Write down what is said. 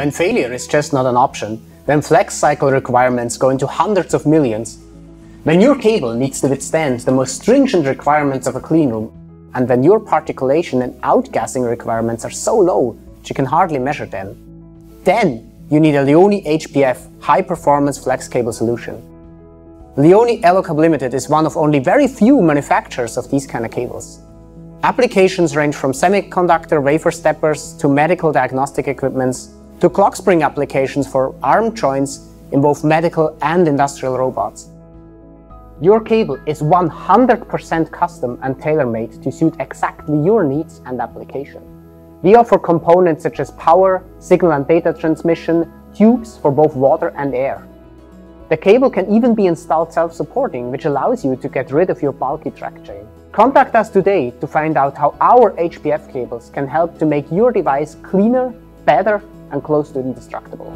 When failure is just not an option, when flex cycle requirements go into hundreds of millions, when your cable needs to withstand the most stringent requirements of a cleanroom, and when your particulation and outgassing requirements are so low that you can hardly measure them, then you need a Leoni HPF high-performance flex cable solution. Leoni Elocab Limited is one of only very few manufacturers of these kind of cables. Applications range from semiconductor wafer steppers to medical diagnostic equipments to clock spring applications for arm joints in both medical and industrial robots. Your cable is 100% custom and tailor-made to suit exactly your needs and application. We offer components such as power, signal and data transmission, tubes for both water and air. The cable can even be installed self-supporting, which allows you to get rid of your bulky track chain. Contact us today to find out how our HPF cables can help to make your device cleaner, better, and close to indestructible.